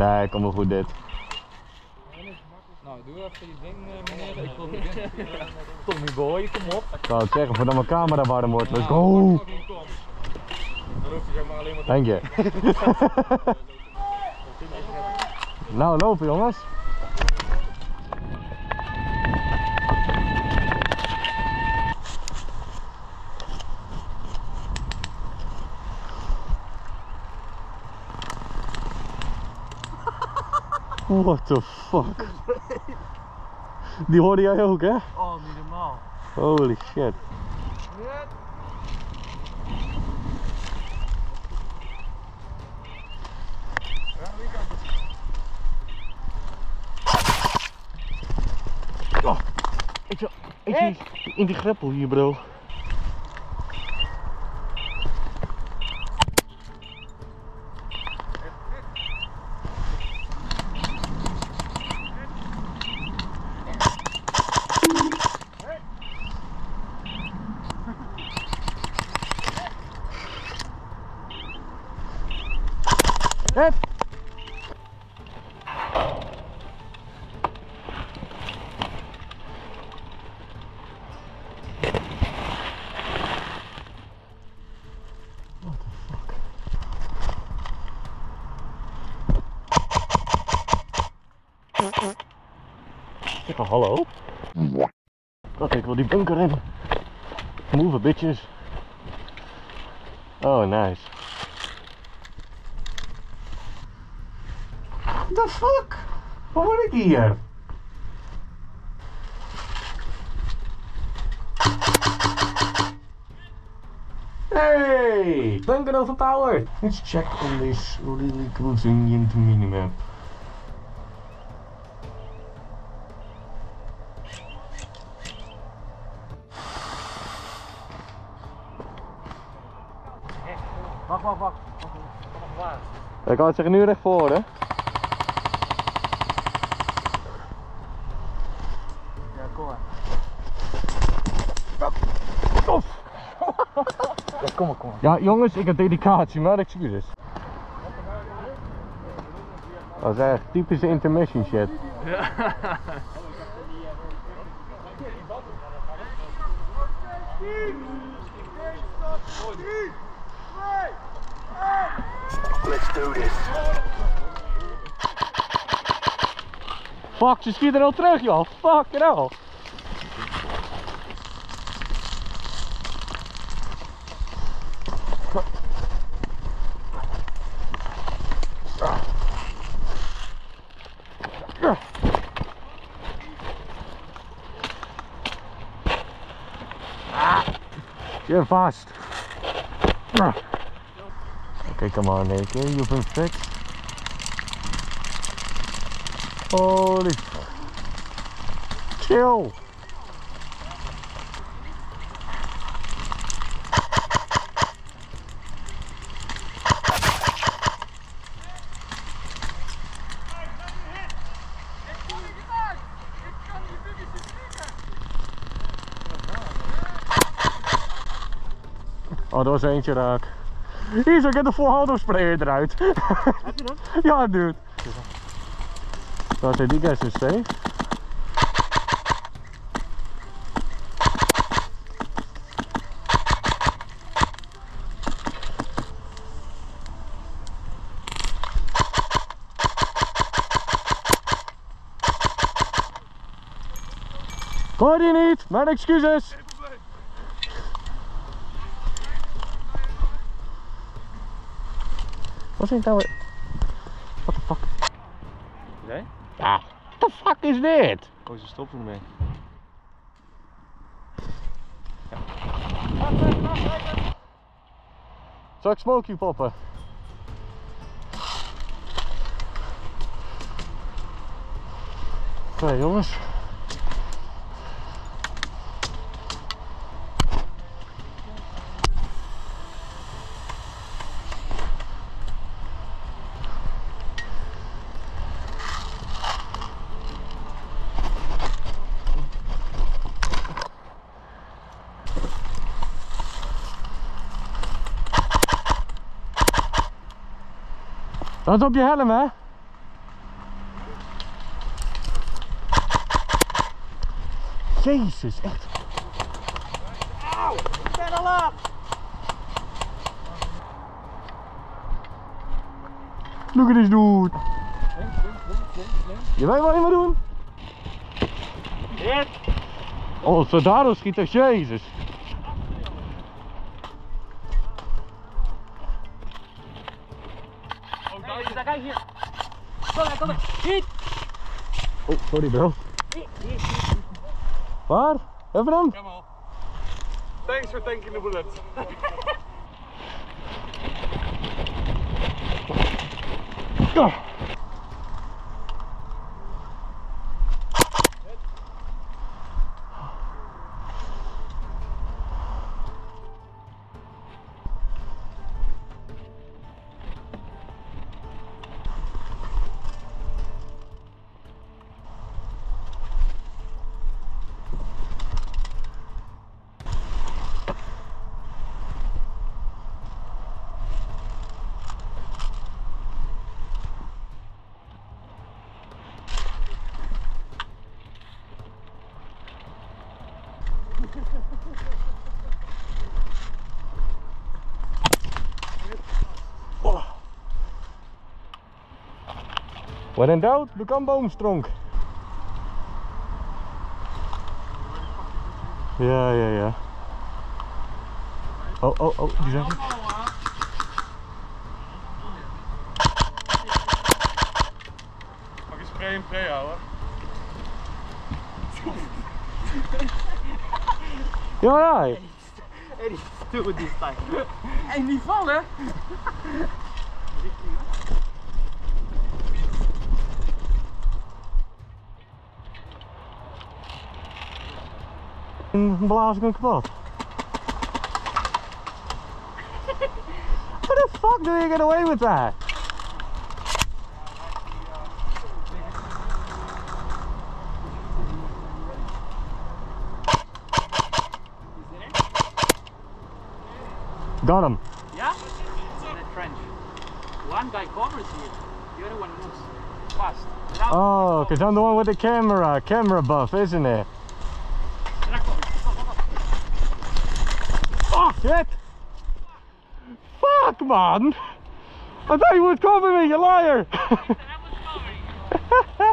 Nee, kom wel goed dit. Nou, doe even je ding, meneer. Ik wil dit. Tommy boy, kom op. Ik wou het zeggen, voordat mijn camera warm wordt. Let's go! Dan hoef je zeg maar alleen maar. Dank je. Nou, lopen jongens. What the fuck? Die hoorde jij ook, hè? Oh, niet normaal. Holy shit. Oh, ik zie in die greppel hier, bro. Hup. What the fuck? Zeg maar hallo. Oké, ik wil die bunker in. Move it, bitches. Oh, nice. What the fuck? Wat word ik hier? Hey! Bunker overpowered! Let's check on this really convenient minimap. Wacht, wacht, wacht. Ik kan het zeggen nu recht voor, hè? Ja, kom maar, kom maar. Ja, jongens, ik heb dedicatie, maar excuses. Dat is echt typische intermission shit. Ja. Let's do this. Fuck, ze schiet er al terug, joh. Fucking hell. You're fast. Okay, come on, AK, you've been fixed. Holy fuck. Chill. Oh, dat was eentje raak. Hier zo, ik heb de volhaldo sprayer eruit. Heb je dat? Ja, dude. Nou, zijn die guys dus safe. Hoor je niet? Mijn excuses. Wat is dit nou? What the fuck? Nee? Ja, what the fuck is dit? Oh, ze stoppen ermee. Ja. Zal ik Smokey poppen? Oké, jongens. Dat is op je helm, hè? Jezus, echt. Auw, ik ben al op. Look at this dude. Je weet wat je moet doen. Dit. Oh, daardoor schiet er, Jezus. Kom hier. Oh, sorry bro. Waar? Even dan? Come on. Thanks for taking the bullet. Go. When in doubt, become boomstronk. Ja. Oh, die zijn goed. Mag je spray en pre houden? Ja. En die sturen die stijl. En die vallen. En blaas ik hem kapot. What the fuck do you get away with that? Got him. Yeah? In the trench. One guy covers here, the other one moves fast. Oh, because I'm the one with the camera buff, isn't it? Shit! Fuck, man! I thought you would cover me, you liar! I was covering you.